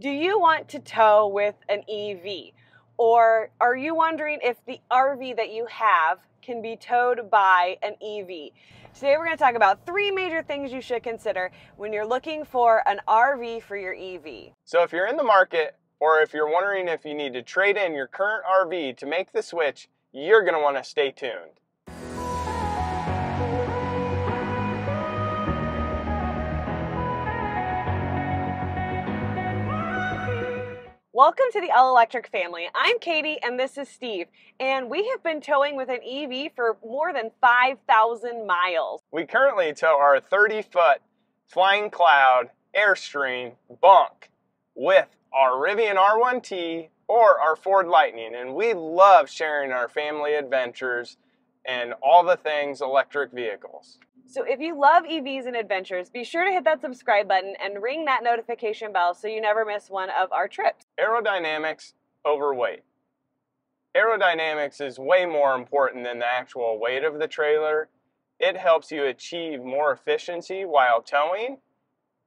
Do you want to tow with an EV? Or are you wondering if the RV that you have can be towed by an EV? Today we're going to talk about three major things you should consider when you're looking for an RV for your EV. So if you're in the market, or if you're wondering if you need to trade in your current RV to make the switch, you're going to want to stay tuned. Welcome to the All Electric Family. I'm Katie and this is Steve, and we have been towing with an EV for more than 5,000 miles. We currently tow our 30-foot Flying Cloud Airstream bunk with our Rivian R1T or our Ford Lightning, and we love sharing our family adventures and all the things electric vehicles. So if you love EVs and adventures, be sure to hit that subscribe button and ring that notification bell so you never miss one of our trips. Aerodynamics over weight. Aerodynamics is way more important than the actual weight of the trailer. It helps you achieve more efficiency while towing,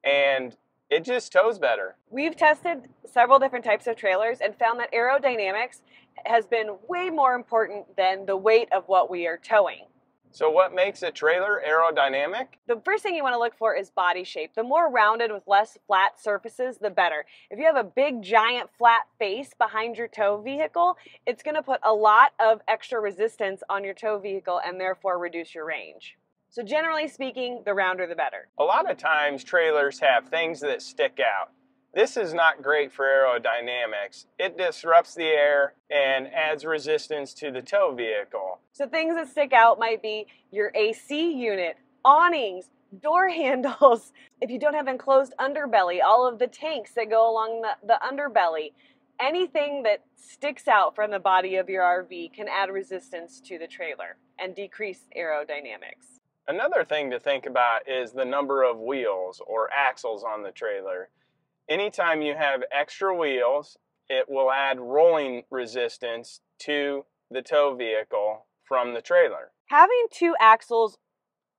and it just tows better. We've tested several different types of trailers and found that aerodynamics has been way more important than the weight of what we are towing. So what makes a trailer aerodynamic? The first thing you want to look for is body shape. The more rounded with less flat surfaces, the better. If you have a big, giant, flat face behind your tow vehicle, it's going to put a lot of extra resistance on your tow vehicle and therefore reduce your range. So generally speaking, the rounder the better. A lot of times trailers have things that stick out. This is not great for aerodynamics. It disrupts the air and adds resistance to the tow vehicle. So things that stick out might be your AC unit, awnings, door handles. If you don't have enclosed underbelly, all of the tanks that go along the underbelly, anything that sticks out from the body of your RV can add resistance to the trailer and decrease aerodynamics. Another thing to think about is the number of wheels or axles on the trailer. Anytime you have extra wheels, it will add rolling resistance to the tow vehicle from the trailer. Having two axles,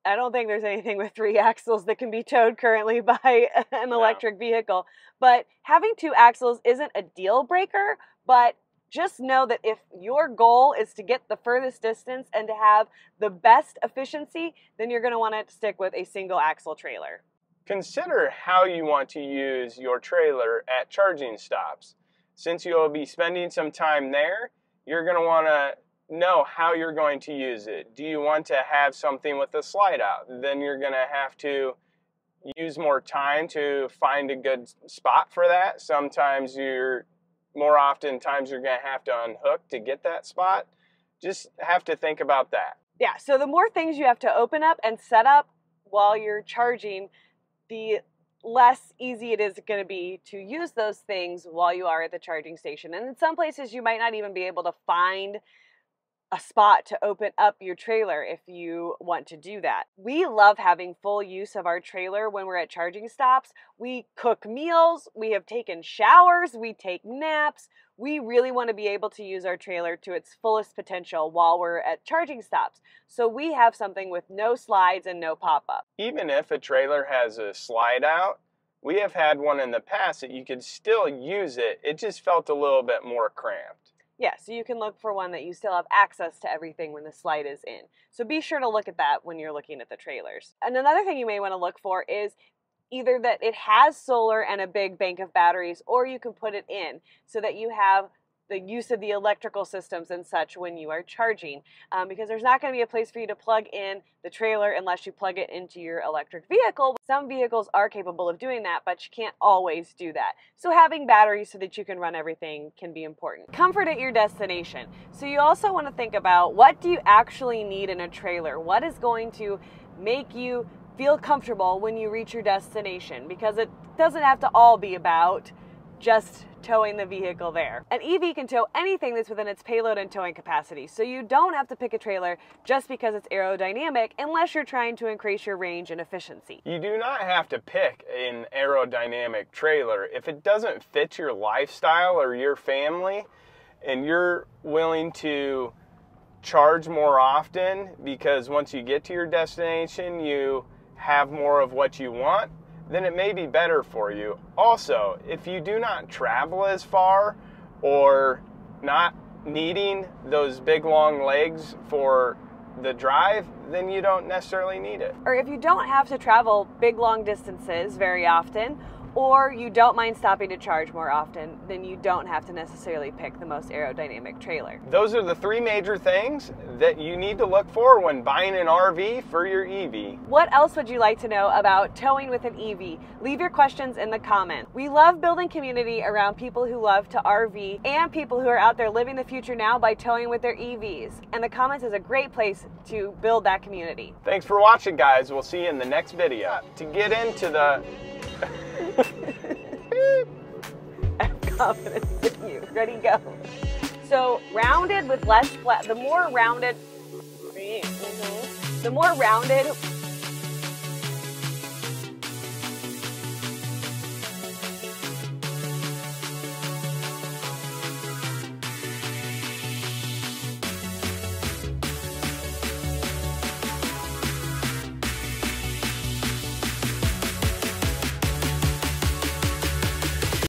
I don't think there's anything with three axles that can be towed currently by an electric vehicle, but having two axles isn't a deal breaker, but just know that if your goal is to get the furthest distance and to have the best efficiency, then you're going to want to stick with a single axle trailer. Consider how you want to use your trailer at charging stops. Since you'll be spending some time there, you're going to want to know how you're going to use it. Do you want to have something with a slide out? Then you're going to have to use more time to find a good spot for that. More oftentimes you're going to have to unhook to get that spot. Just have to think about that. Yeah, so the more things you have to open up and set up while you're charging, the less easy it is going to be to use those things while you are at the charging station. And in some places you might not even be able to find a spot to open up your trailer if you want to do that. We love having full use of our trailer when we're at charging stops. We cook meals, we have taken showers, we take naps. We really want to be able to use our trailer to its fullest potential while we're at charging stops. So we have something with no slides and no pop-up. Even if a trailer has a slide out, we have had one in the past that you could still use it. It just felt a little bit more cramped. Yeah, so you can look for one that you still have access to everything when the slide is in. So be sure to look at that when you're looking at the trailers. And another thing you may want to look for is either that it has solar and a big bank of batteries, or you can put it in so that you have the use of the electrical systems and such when you are charging, because there's not going to be a place for you to plug in the trailer unless you plug it into your electric vehicle. Some vehicles are capable of doing that, but you can't always do that. So having batteries so that you can run everything can be important. Comfort at your destination. So you also want to think about, what do you actually need in a trailer? What is going to make you feel comfortable when you reach your destination? Because it doesn't have to all be about just towing the vehicle there. An EV can tow anything that's within its payload and towing capacity, so you don't have to pick a trailer just because it's aerodynamic unless you're trying to increase your range and efficiency. You do not have to pick an aerodynamic trailer. If it doesn't fit your lifestyle or your family, and you're willing to charge more often because once you get to your destination, you have more of what you want, then it may be better for you. Also, if you do not travel as far or not needing those big long legs for the drive, then you don't necessarily need it. Or if you don't have to travel big long distances very often, or you don't mind stopping to charge more often, then you don't have to necessarily pick the most aerodynamic trailer. Those are the three major things that you need to look for when buying an RV for your EV. What else would you like to know about towing with an EV? Leave your questions in the comments. We love building community around people who love to RV and people who are out there living the future now by towing with their EVs. And the comments is a great place to build that community. Thanks for watching, guys. We'll see you in the next video. To get into the... I have confidence in you. Ready, go. So rounded with less flat. The more rounded